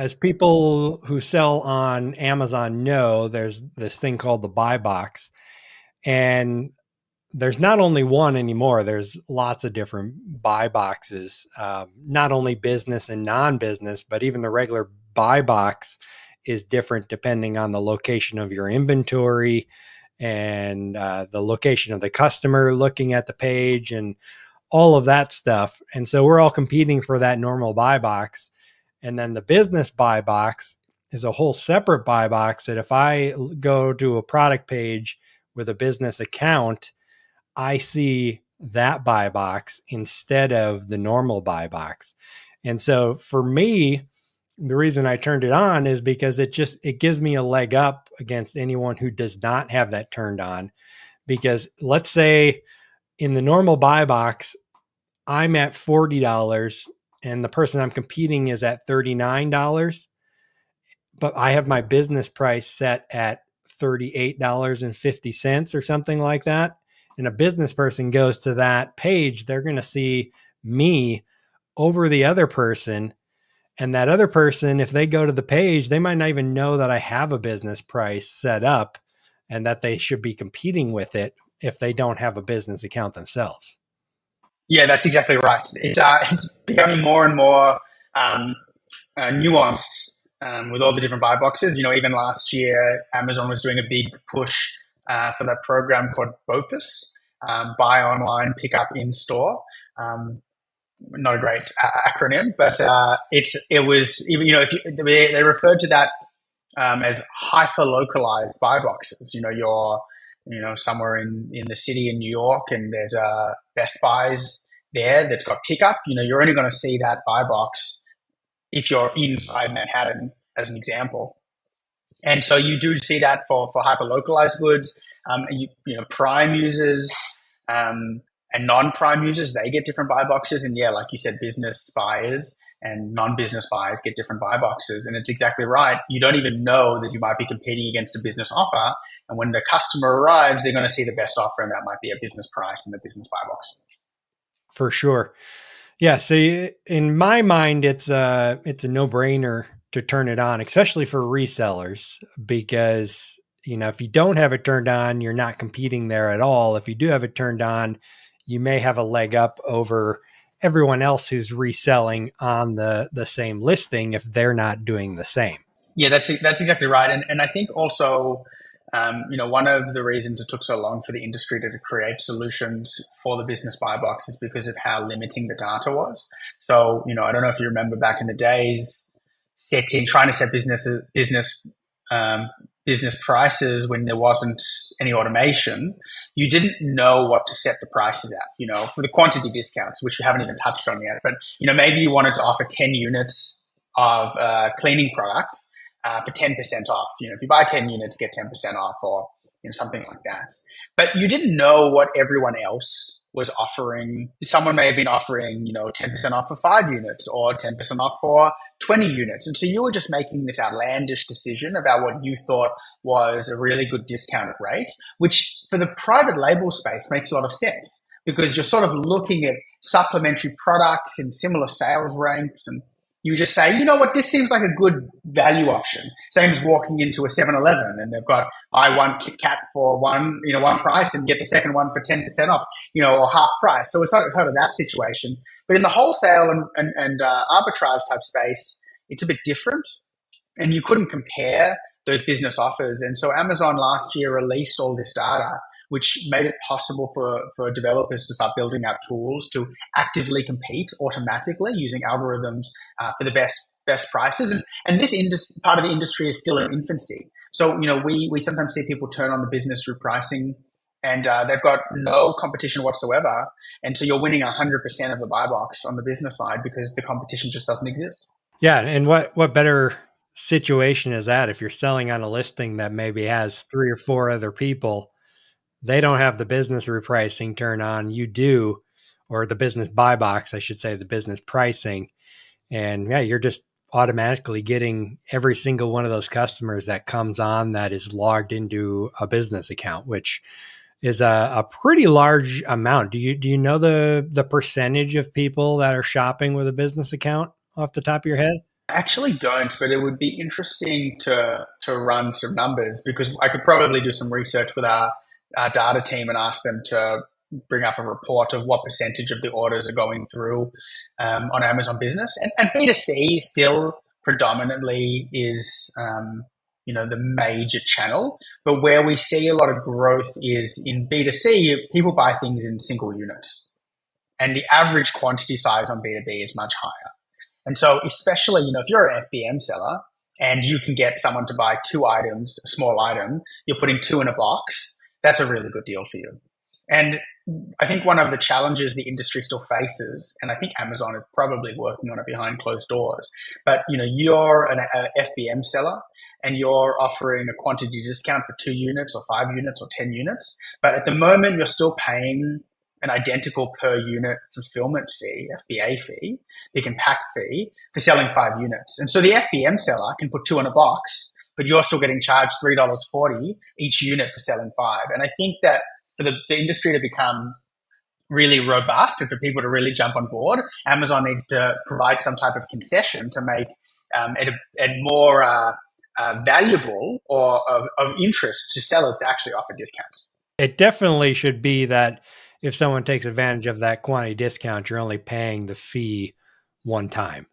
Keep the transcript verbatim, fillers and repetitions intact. As people who sell on Amazon know, there's this thing called the buy box, and there's not only one anymore. There's lots of different buy boxes, uh, not only business and non-business, but even the regular buy box is different depending on the location of your inventory and uh, the location of the customer looking at the page and all of that stuff. And so we're all competing for that normal buy box. And then the business buy box is a whole separate buy box that if I go to a product page with a business account, I see that buy box instead of the normal buy box. And so for me, the reason I turned it on is because it just, it gives me a leg up against anyone who does not have that turned on. Because let's say in the normal buy box, I'm at forty dollars and the person I'm competing is at thirty-nine dollars, but I have my business price set at thirty-eight dollars and fifty cents or something like that. And a business person goes to that page, they're going to see me over the other person. And that other person, if they go to the page, they might not even know that I have a business price set up and that they should be competing with it if they don't have a business account themselves. Yeah, that's exactly right. It's, uh, it's becoming more and more um, uh, nuanced um, with all the different buy boxes. You know, even last year, Amazon was doing a big push uh, for that program called BOPUS, um, Buy Online, Pick Up In Store. Um, not a great uh, acronym, but uh, it's it was, you know, if you, they referred to that um, as hyper-localized buy boxes. You know, your you know, somewhere in, in the city in New York and there's a Best Buys there that's got pickup, you know, you're only going to see that buy box if you're inside Manhattan, as an example. And so you do see that for, for hyper-localized goods. Um, you, you know, prime users um, and non-prime users, they get different buy boxes. And yeah, like you said, business buyers and non-business buyers get different buy boxes. And it's exactly right. You don't even know that you might be competing against a business offer. And when the customer arrives, they're going to see the best offer, and that might be a business price in the business buy box. For sure. Yeah. So in my mind, it's a, it's a no-brainer to turn it on, especially for resellers, because, you know, if you don't have it turned on, you're not competing there at all. If you do have it turned on, you may have a leg up over everyone else who's reselling on the, the same listing if they're not doing the same. Yeah, that's that's exactly right. And, and I think also, um, you know, one of the reasons it took so long for the industry to, to create solutions for the business buy box is because of how limiting the data was. So, you know, I don't know if you remember back in the days, setting, trying to set business, business, um, business prices when there wasn't any automation, you didn't know what to set the prices at, you know, for the quantity discounts, which we haven't even touched on yet. But, you know, maybe you wanted to offer ten units of uh, cleaning products uh, for ten percent off. You know, if you buy ten units, get ten percent off, or, you know, something like that. But you didn't know what everyone else was offering. Someone may have been offering, you know, ten percent off for five units or ten percent off for twenty units. And so you were just making this outlandish decision about what you thought was a really good discounted rate, which for the private label space makes a lot of sense because you're sort of looking at supplementary products and similar sales ranks. And you just say, you know what, this seems like a good value option. Same as walking into a seven eleven and they've got buy one Kit Kat for one, you know, one price and get the second one for ten percent off, you know, or half price. So it's not kind of that situation. But in the wholesale and, and, and uh, arbitrage type space, it's a bit different, and you couldn't compare those business offers. And so Amazon last year released all this data, which made it possible for, for developers to start building out tools to actively compete automatically using algorithms uh, for the best best prices. And, and this indus- part of the industry is still in infancy. So, you know, we, we sometimes see people turn on the business through pricing, and uh, they've got no competition whatsoever. And so you're winning one hundred percent of the buy box on the business side because the competition just doesn't exist. Yeah. And what, what better situation is that if you're selling on a listing that maybe has three or four other people, they don't have the business repricing turn on, you do, or the business buy box, I should say, the business pricing. And yeah, you're just automatically getting every single one of those customers that comes on that is logged into a business account, which is a, a pretty large amount. Do you do you know the the percentage of people that are shopping with a business account off the top of your head? I actually don't, but it would be interesting to to run some numbers, because I could probably do some research with our, our data team and ask them to bring up a report of what percentage of the orders are going through um, on Amazon Business. And, and B two C still predominantly is, um, you know, the major channel. But where we see a lot of growth is in B two C, people buy things in single units. And the average quantity size on B two B is much higher. And so especially, you know, if you're an F B M seller and you can get someone to buy two items, a small item, you're putting two in a box, that's a really good deal for you. And I think one of the challenges the industry still faces, and I think Amazon is probably working on it behind closed doors, but, you know, you're an F B M seller and you're offering a quantity discount for two units or five units or ten units. But at the moment, you're still paying an identical per unit fulfillment fee, F B A fee, pick and pack fee, for selling five units. And so the F B M seller can put two in a box, but you're still getting charged three dollars and forty cents each unit for selling five. And I think that for the, the industry to become really robust and for people to really jump on board, Amazon needs to provide some type of concession to make um, it, a, it more uh, uh, valuable or of, of interest to sellers to actually offer discounts. It definitely should be that if someone takes advantage of that quantity discount, you're only paying the fee one time.